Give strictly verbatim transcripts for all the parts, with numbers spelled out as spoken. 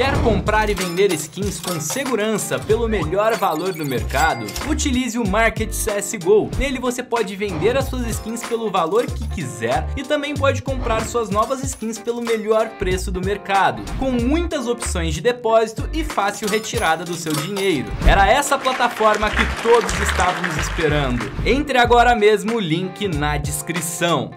Quer comprar e vender skins com segurança pelo melhor valor do mercado? Utilize o Market C S G O. Nele você pode vender as suas skins pelo valor que quiser e também pode comprar suas novas skins pelo melhor preço do mercado, com muitas opções de depósito e fácil retirada do seu dinheiro. Era essa plataforma que todos estávamos esperando. Entre agora mesmo, o link na descrição.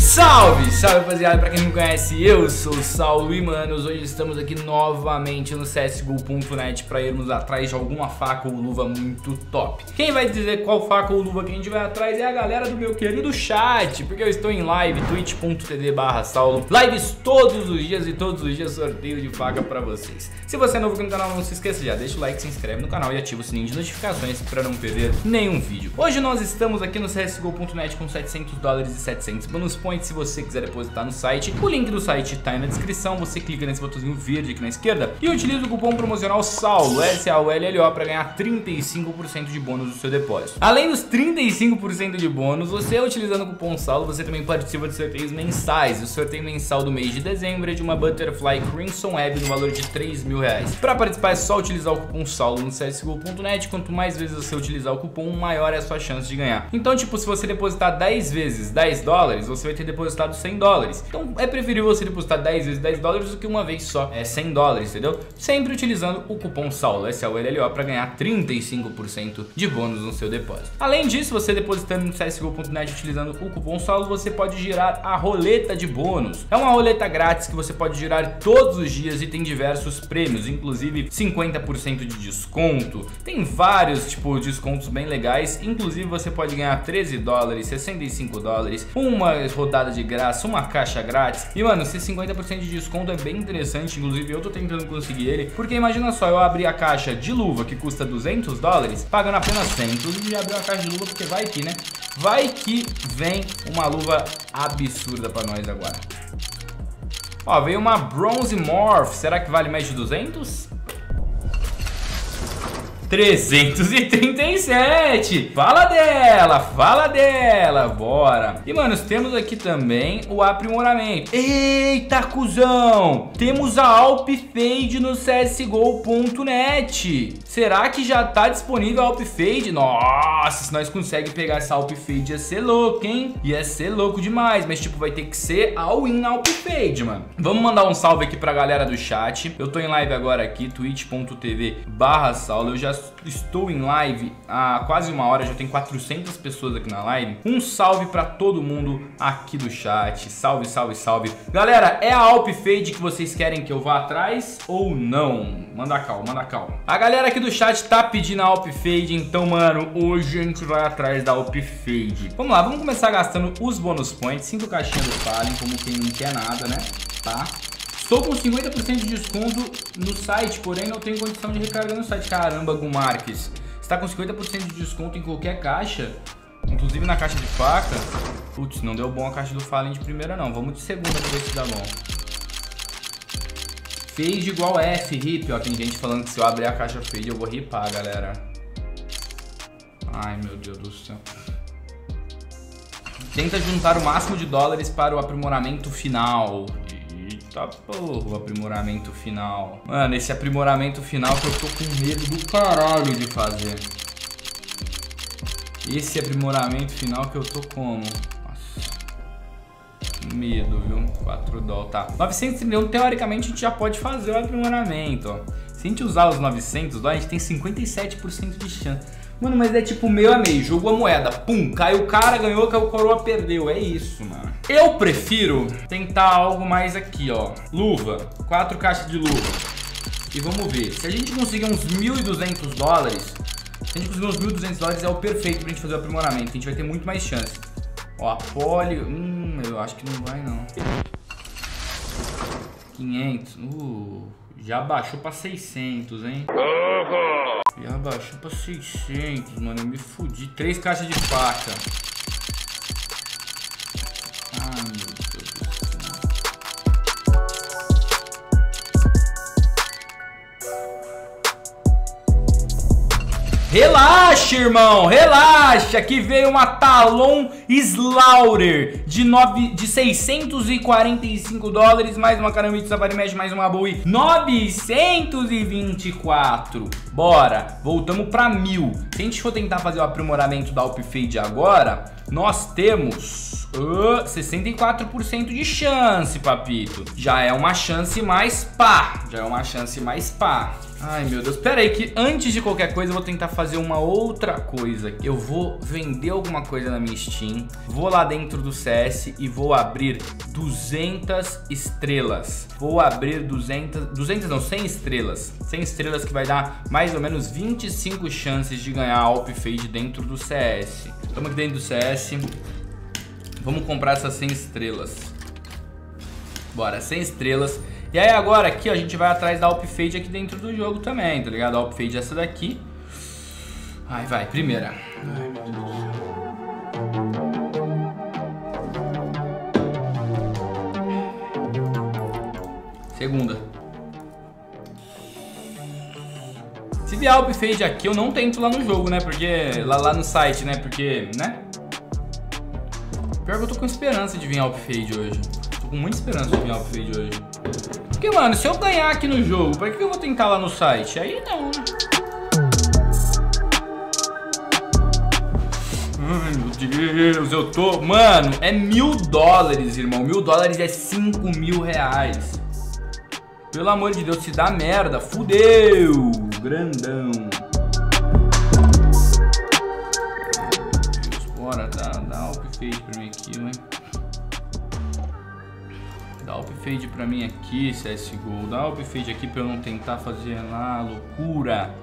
Salve, salve rapaziada, pra quem não conhece, eu sou o Saullo e manos, hoje estamos aqui novamente no c s g o ponto net pra irmos atrás de alguma faca ou luva muito top. Quem vai dizer qual faca ou luva que a gente vai atrás é a galera do meu querido chat, porque eu estou em live, twitch ponto t v barra Saullo, lives todos os dias e todos os dias sorteio de faca pra vocês. Se você é novo aqui no canal, não se esqueça, já deixa o like, se inscreve no canal e ativa o sininho de notificações pra não perder nenhum vídeo. Hoje nós estamos aqui no c s g o ponto net com setecentos dólares e setecentos bônus pontos. Se você quiser depositar no site, o link do site tá aí na descrição. Você clica nesse botãozinho verde aqui na esquerda e utiliza o cupom promocional Saullo, S A U L L O, para ganhar trinta e cinco por cento de bônus do seu depósito. Além dos trinta e cinco por cento de bônus, você utilizando o cupom Saullo, você também participa de sorteios mensais. O sorteio mensal do mês de dezembro é de uma Butterfly Crimson Web no valor de três mil reais. Para participar é só utilizar o cupom Saullo no c s g o ponto net. Quanto mais vezes você utilizar o cupom, maior é a sua chance de ganhar. Então, tipo, se você depositar dez vezes dez dólares, você vai ter depositado cem dólares. Então é preferível você depositar dez vezes dez dólares do que uma vez só. É cem dólares, entendeu? Sempre utilizando o cupom Saullo, S A U L L O, para ganhar trinta e cinco por cento de bônus no seu depósito. Além disso, você depositando no c s g o ponto net utilizando o cupom Saullo, você pode girar a roleta de bônus. É uma roleta grátis que você pode girar todos os dias e tem diversos prêmios, inclusive cinquenta por cento de desconto. Tem vários tipo descontos bem legais, inclusive você pode ganhar treze dólares, sessenta e cinco dólares, uma rodada de graça, uma caixa grátis. E mano, esse cinquenta por cento de desconto é bem interessante. Inclusive eu tô tentando conseguir ele, porque imagina só, eu abri a caixa de luva que custa duzentos dólares, pagando apenas cem. Inclusive já abriu a caixa de luva, porque vai que, né? Vai que vem uma luva absurda pra nós agora. Ó, veio uma Bronze Morph. Será que vale mais de duzentos? trezentos e trinta e sete. Fala dela, fala dela, bora. E, mano, temos aqui também o aprimoramento. Eita, cuzão! Temos a A W P Fade no c s g o ponto net. Será que já tá disponível a A W P Fade? Nossa, se nós conseguimos pegar essa A W P Fade, ia ser louco, hein? Ia ser louco demais, mas, tipo, vai ter que ser all-in na A W P Fade, mano. Vamos mandar um salve aqui pra galera do chat. Eu tô em live agora aqui, twitch ponto t v barra Saullo. Eu já estou em live há quase uma hora, já tem quatrocentas pessoas aqui na live. Um salve pra todo mundo aqui do chat. Salve, salve, salve. Galera, é a A W P Fade que vocês querem que eu vá atrás ou não? Manda calma, manda calma. A galera aqui do chat tá pedindo a A W P Fade, então, mano, hoje a gente vai atrás da A W P Fade. Vamos lá, vamos começar gastando os bônus points. Cinco caixinhas do Fallen, como quem não quer nada, né? Tá? Estou com cinquenta por cento de desconto no site, porém não tenho condição de recargar no site. Caramba, Gumarques, está com cinquenta por cento de desconto em qualquer caixa, inclusive na caixa de faca. Putz, não deu bom a caixa do Fallen de primeira não, vamos de segunda para ver se dá bom. Fade igual F, rip, ó, tem gente falando que se eu abrir a caixa Fade eu vou ripar, galera. Ai, meu Deus do céu. Tenta juntar o máximo de dólares para o aprimoramento final. Eita porra, o aprimoramento final. Mano, esse aprimoramento final que eu tô com medo do caralho de fazer. Esse aprimoramento final que eu tô como? Nossa. Medo, viu? quatro dólares, tá. novecentos e trinta e um, teoricamente a gente já pode fazer o aprimoramento, ó. Se a gente usar os novecentos dólares, a gente tem cinquenta e sete por cento de chance. Mano, mas é tipo meio a meio, jogou a moeda, pum, caiu o cara, ganhou, caiu o coroa, perdeu, é isso, mano. Eu prefiro tentar algo mais aqui, ó, luva, quatro caixas de luva, e vamos ver, se a gente conseguir uns mil e duzentos dólares, se a gente conseguir uns mil e duzentos dólares é o perfeito pra gente fazer o aprimoramento, a gente vai ter muito mais chance. Ó, a poli, hum, eu acho que não vai não. quinhentos, uh, já baixou pra seiscentos, hein. Já baixou pra seiscentos, mano, eu me fudi. Três caixas de faca. Ai, meu Deus do céu. Relaxa! Relaxa, irmão, relaxa, que veio uma Talon Slaughter de, nove, de seiscentos e quarenta e cinco dólares, mais uma Caramitza Mesh, mais uma Bowie, novecentos e vinte e quatro. Bora, voltamos pra mil. Se a gente for tentar fazer o aprimoramento da A W P Fade agora, nós temos uh, sessenta e quatro por cento de chance, papito. Já é uma chance mais pá, já é uma chance mais pá. Ai, meu Deus, pera aí que antes de qualquer coisa eu vou tentar fazer uma outra coisa. Eu vou vender alguma coisa na minha Steam, vou lá dentro do C S e vou abrir duzentas estrelas. Vou abrir duzentas, duzentas não, cem estrelas. cem estrelas que vai dar mais ou menos vinte e cinco chances de ganhar a A W P Fade dentro do C S. Estamos aqui dentro do C S, vamos comprar essas cem estrelas. Bora, cem estrelas. E aí agora aqui, ó, a gente vai atrás da A W P Fade aqui dentro do jogo também, tá ligado? A A W P Fade é essa daqui. Ai, vai, primeira. Ai, meu Deus. Segunda. Se vier a A W P Fade aqui, eu não tento lá no jogo, né? Porque, lá, lá no site, né? Porque, né? Pior que eu tô com esperança de vir a A W P Fade hoje. Tô com muita esperança de vir a A W P Fade hoje. Porque, mano, se eu ganhar aqui no jogo, pra que eu vou tentar lá no site? Aí não, né? Ai, meu Deus, eu tô... Mano, é mil dólares, irmão. Mil dólares é cinco mil reais. Pelo amor de Deus, se dá merda, fudeu. Grandão. Bora, dá, dá A W P Fade pra mim aqui, né? Dá A W P Fade pra mim aqui, C S G O. Dá A W P Fade aqui pra eu não tentar fazer lá loucura.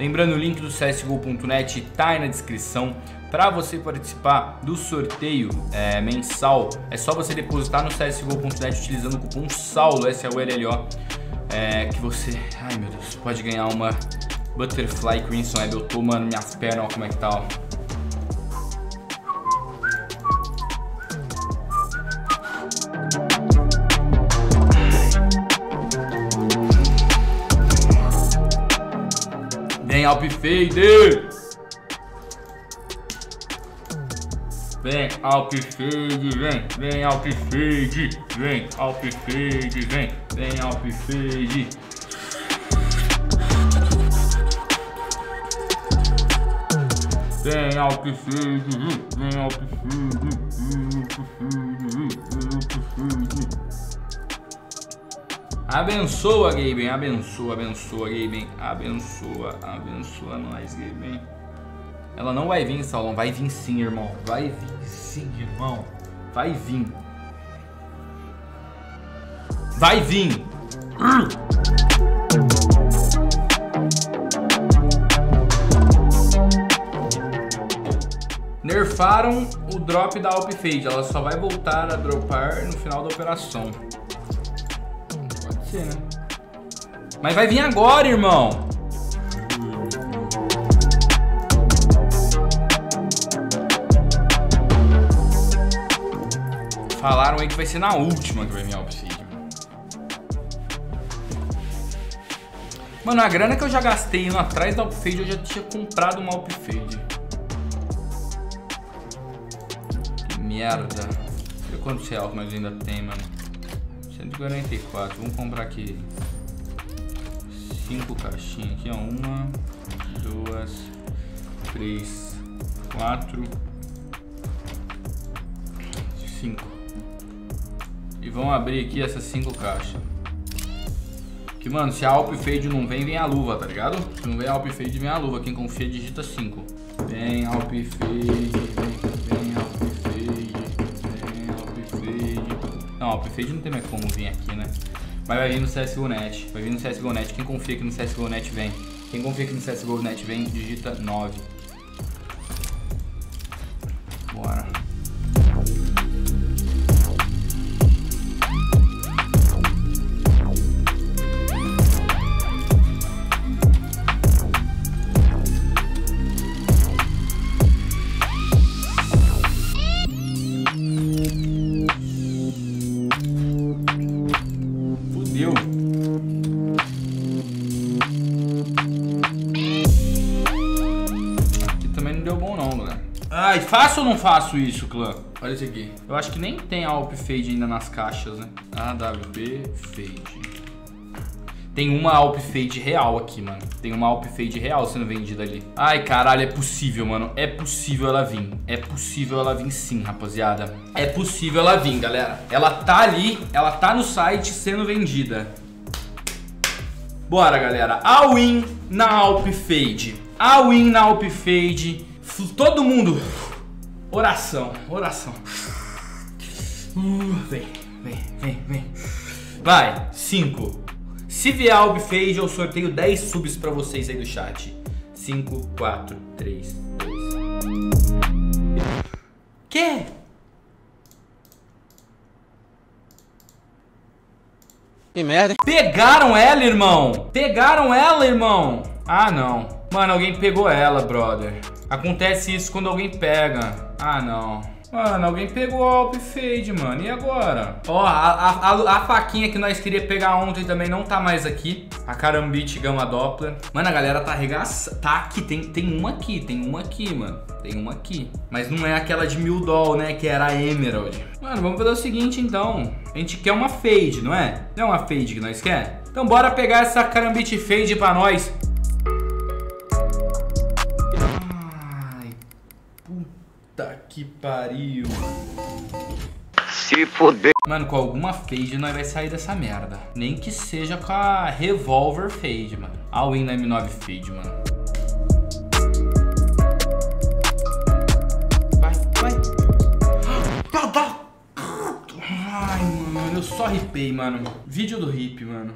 Lembrando, o link do C S G O ponto net tá aí na descrição. Pra você participar do sorteio é, mensal, é só você depositar no C S G O ponto net utilizando o cupom Saullo, S A U L L O, é, que você, ai meu Deus, pode ganhar uma Butterfly Crimson Web. Eu tô, mano, minhas pernas, ó, como é que tá, ó. Vem, A W P Fade! Vem, A W P Fade, vem, vem, A W P Fade, vem, A W P Fade, vem, vem, A W P Fade. Vem, A W P Fade, vem, A W P Fade, vem, A W P Fade, vem, A W P Fade. Abençoa, Gaben, abençoa, abençoa, Gaben, abençoa, abençoa nós, Gaben. Ela não vai vir, Saulão. Vai vir sim, irmão. Vai vir sim, irmão. Vai vir. Vai vir. Nerfaram o drop da A W P Fade. Ela só vai voltar a dropar no final da operação. Pode ser, né? Mas vai vir agora, irmão. Falaram aí que vai ser na última que vai vir a A W P Fade. Mano, a grana que eu já gastei indo atrás da A W P Fade, eu já tinha comprado uma A W P Fade. Que merda. Não sei quantos reais nós ainda tem, mano. cento e quarenta e quatro. Vamos comprar aqui cinco caixinhas aqui, ó. Uma, duas, três, quatro, cinco. E vão abrir aqui essas cinco caixas. Que, mano, se a A W P Fade não vem, vem a luva, tá ligado? Se não vem a A W P Fade, vem a luva. Quem confia, digita cinco. Vem A W P Fade, vem A W P Fade, vem A W P Fade. Não, a A W P Fade não tem mais como vir aqui, né? Mas vai vir no C S G O ponto net. Vai vir no C S G O ponto net. Quem confia que no C S G O ponto net vem. Quem confia que no C S G O ponto net vem, digita nove. Bora. faço ou não faço isso, clã? Olha esse aqui. Eu acho que nem tem A W P Fade ainda nas caixas, né? A W P Fade. Tem uma A W P Fade real aqui, mano. Tem uma A W P Fade real sendo vendida ali. Ai, caralho, é possível, mano. É possível ela vir. É possível ela vir sim, rapaziada. É possível ela vir, galera. Ela tá ali, ela tá no site sendo vendida. Bora, galera. All-in na A W P Fade. All-in na A W P Fade. Todo mundo. Oração, oração. Uh, vem, vem, vem, vem. Vai, cinco. Se vier A W P Fade, eu sorteio dez subs pra vocês aí do chat. cinco, quatro, três, dois. Que? Que merda. Pegaram ela, irmão. Pegaram ela, irmão. Ah, não. Mano, alguém pegou ela, brother. Acontece isso quando alguém pega. Ah, não. Mano, alguém pegou a A W P Fade, mano. E agora? Ó, a, a, a, a faquinha que nós queríamos pegar ontem também não tá mais aqui. A Karambit Gama Doppler. Mano, a galera tá arregaçando. Tá aqui, tem, tem uma aqui, tem uma aqui, mano. Tem uma aqui. Mas não é aquela de mil doll, né? Que era a Emerald. Mano, vamos fazer o seguinte, então. A gente quer uma Fade, não é? Não é uma Fade que nós quer? Então bora pegar essa Karambit Fade pra nós. Que pariu. Se foder. Mano, com alguma fade nós vai sair dessa merda. Nem que seja com a Revolver Fade, mano. All in na M nove Fade, mano. Vai, vai. Ai, mano, eu só ripei, mano. Vídeo do rip, mano.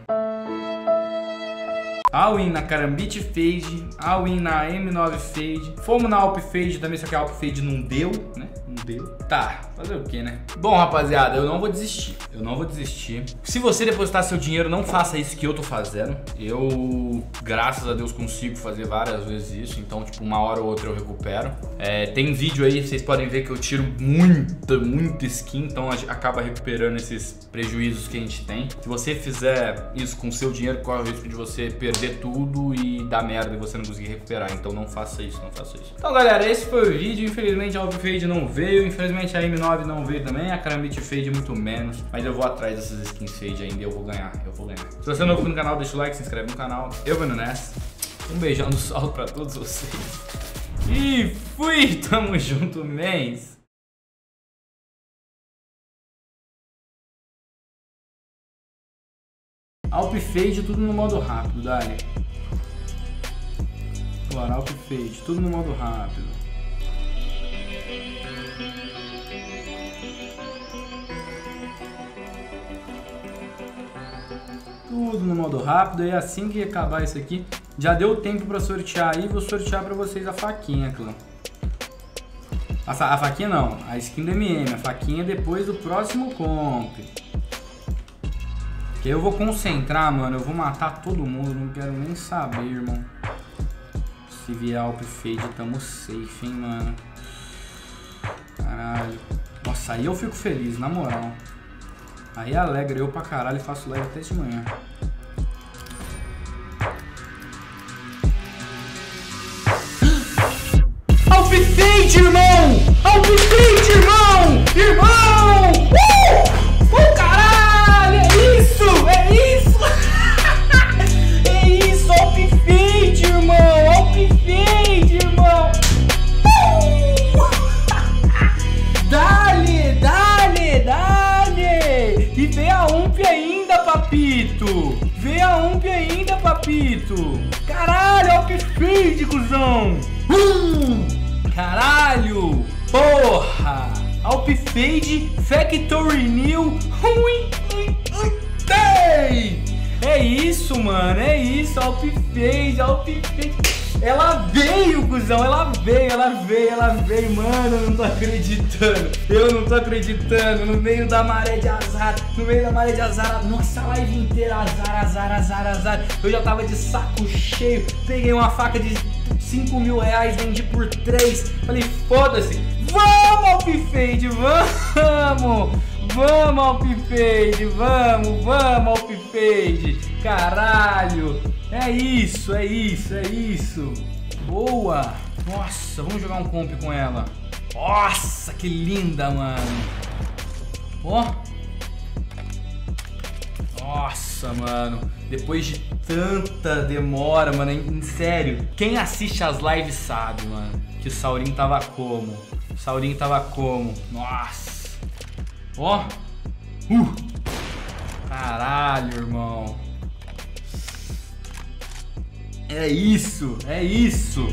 All in na Karambit Fade, all in na M nove Fade. Fomos na A W P Fade também, só que a A W P Fade não deu, né? Não deu. Tá, fazer o que, né? Bom, rapaziada, eu não vou desistir. Eu não vou desistir. Se você depositar seu dinheiro, não faça isso que eu tô fazendo. Eu, graças a Deus, consigo fazer várias vezes isso. Então, tipo, uma hora ou outra eu recupero. É, tem vídeo aí, vocês podem ver que eu tiro muita, muita skin. Então, a gente acaba recuperando esses prejuízos que a gente tem. Se você fizer isso com seu dinheiro, corre o risco de você perder tudo e dá merda e você não conseguir recuperar. Então não faça isso, não faça isso. Então, galera, esse foi o vídeo. Infelizmente a A W P Fade não veio, infelizmente a M nove não veio também, a Karambit Fade muito menos. Mas eu vou atrás dessas skins Fade ainda e eu vou ganhar, eu vou ganhar. Se você é novo no canal, deixa o like, se inscreve no canal. Eu vou indo nessa. Um beijão do Saullo pra todos vocês. E fui! Tamo junto, mens! A W P Fade, tudo no modo rápido, Dali. Bora, A W P Fade, tudo no modo rápido. Tudo no modo rápido, e assim que acabar isso aqui, já deu tempo pra sortear aí, vou sortear pra vocês a faquinha, clã. A, a faquinha não, a skin do M M, a faquinha depois do próximo comp. Que eu vou concentrar, mano. Eu vou matar todo mundo. Não quero nem saber, irmão. Se vier A W P Fade, tamo safe, hein, mano. Caralho. Nossa, aí eu fico feliz, na moral. Aí alegra eu pra caralho e faço live até de manhã. A W P Fade, irmão! A W P Fade, irmão! Irmão! Uh! Uh, caralho! É isso! É isso! A W P Fade, irmão! A W P Fade, irmão! Dale, dale, dale! E vem a U M P ainda, papito! Vem a U M P ainda, papito! Caralho, A W P Fade, cuzão! Hum, caralho! Porra! A W P Fade, Factory New! Ui, ui, ui! É isso, mano, é isso, A W P Fade, A W P Fade. Ela veio, cuzão, ela veio, ela veio, ela veio, mano, eu não tô acreditando. Eu não tô acreditando, no meio da maré de azar, no meio da maré de azar, nossa, a live inteira, azar, azar, azar, azar. Eu já tava de saco cheio, peguei uma faca de cinco mil reais, vendi por três, falei, foda-se, vamos, A W P Fade, vamos! Vamos, A W P Fade, vamos, vamos, A W P Fade, caralho, é isso, é isso, é isso, boa, nossa, vamos jogar um comp com ela, Nossa, que linda, mano. Ó. Nossa, mano. Depois de tanta demora, mano, em sério. Quem assiste as lives sabe, mano, que o Saurinho tava como? O Saurinho tava como? Nossa. Ó. Uh. Caralho, irmão. É isso, é isso.